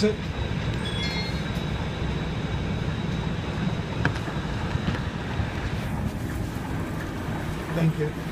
That's it. Thank you.